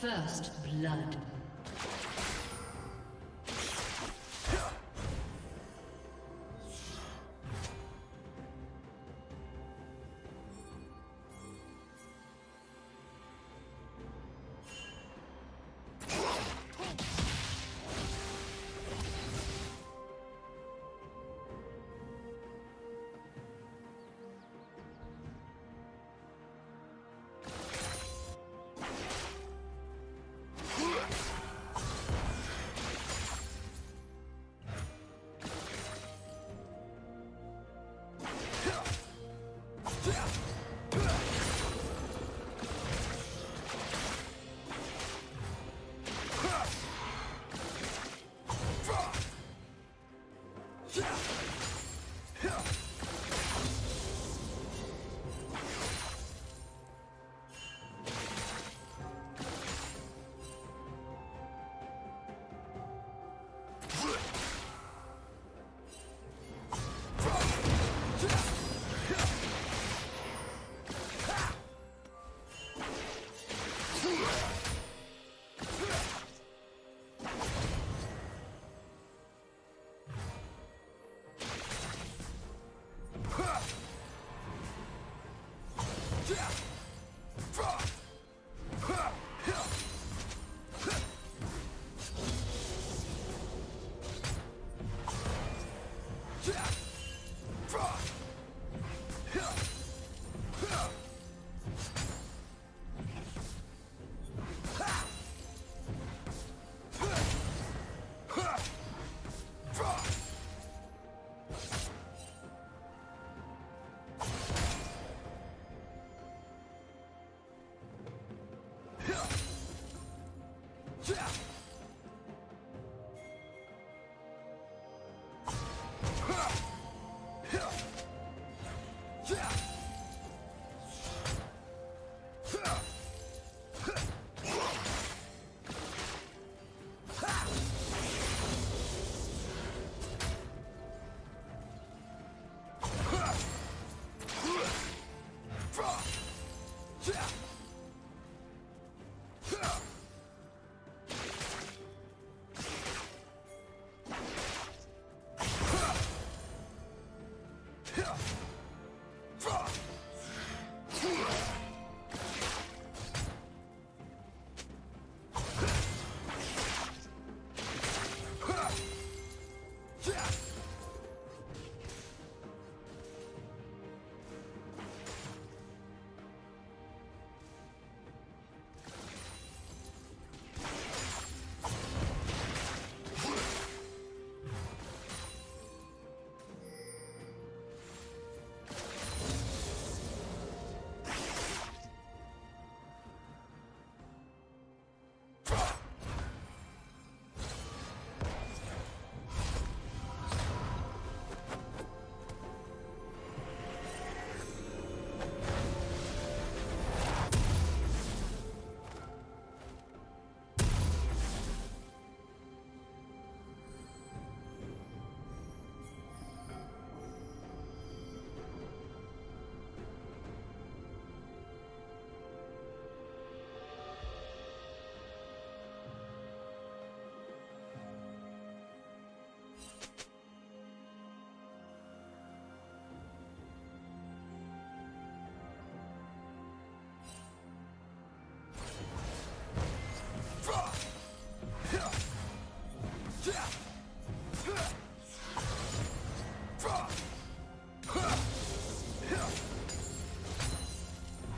First blood.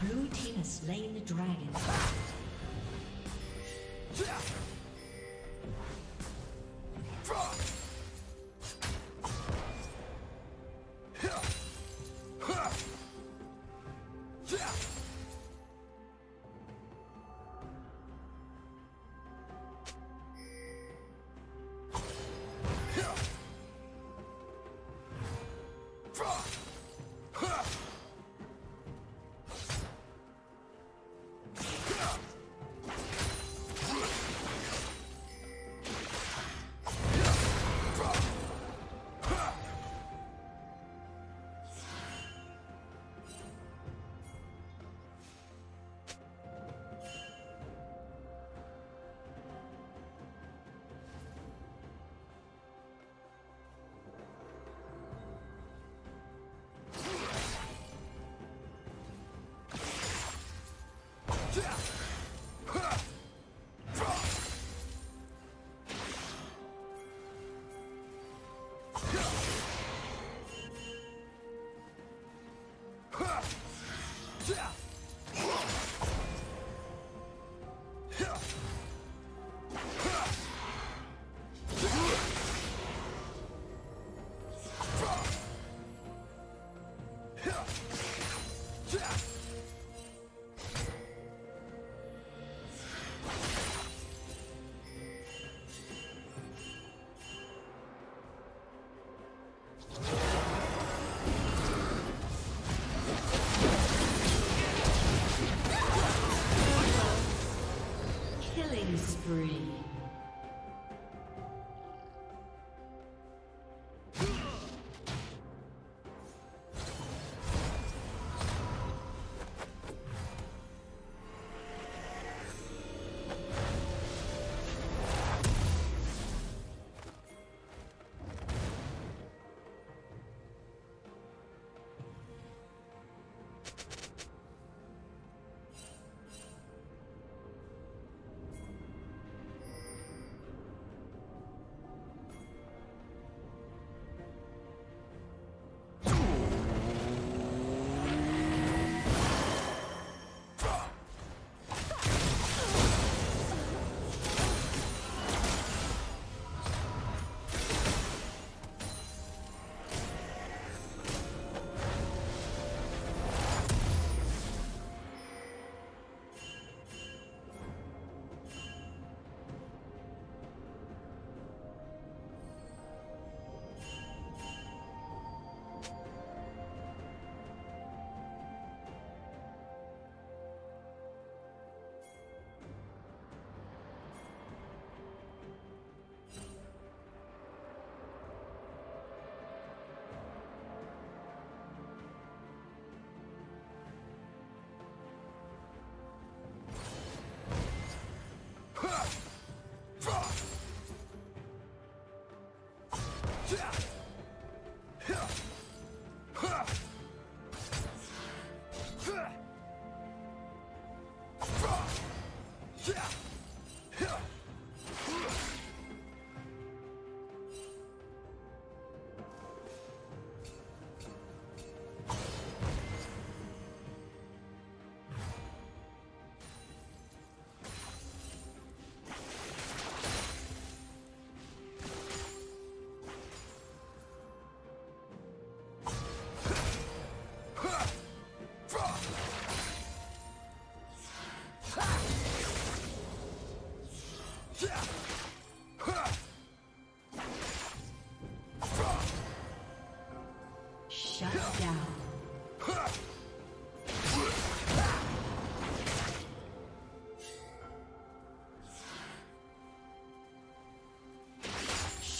Blue team has slain the dragon.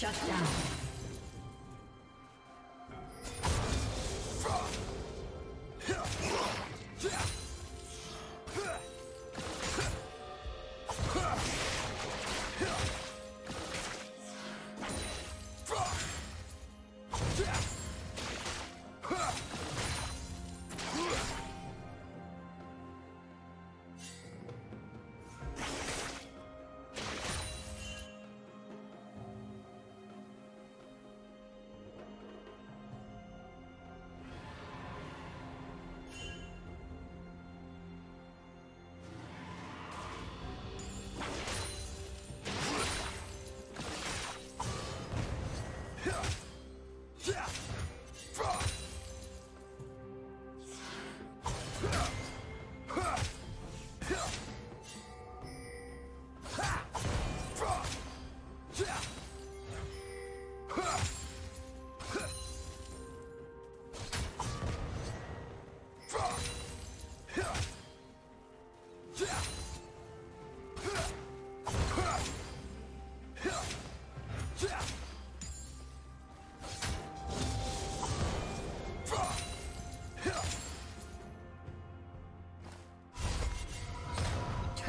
Shut down. Shut down.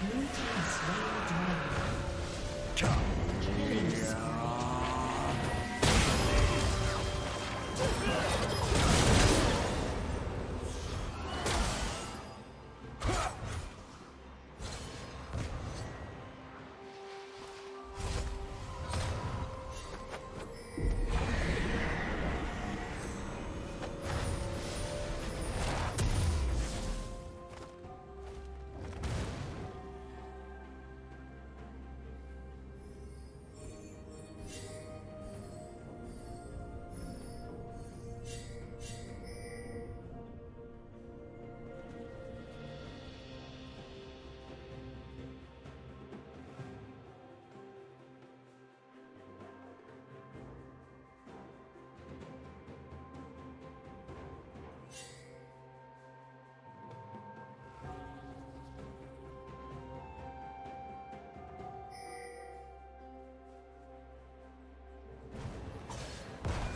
Blue team slay the dragon.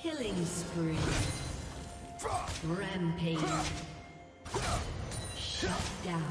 Killing spree. Rampage. Shut down.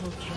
Triple kill.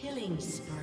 Killing spree.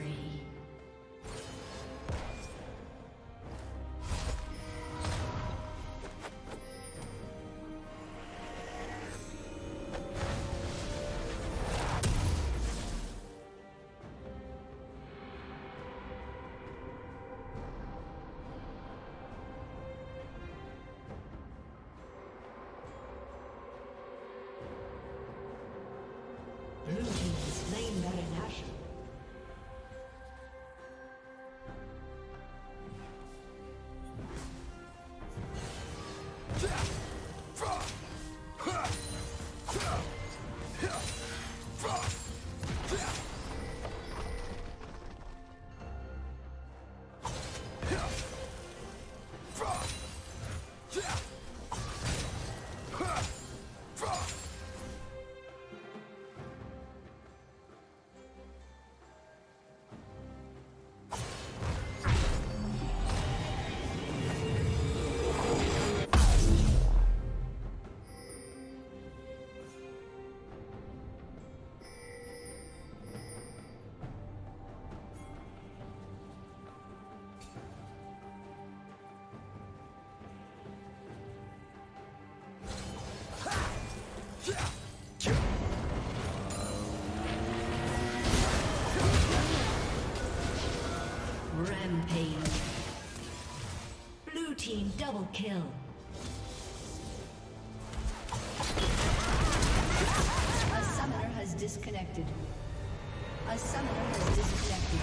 Rampage. Blue team double kill. A summoner has disconnected. A summoner has disconnected.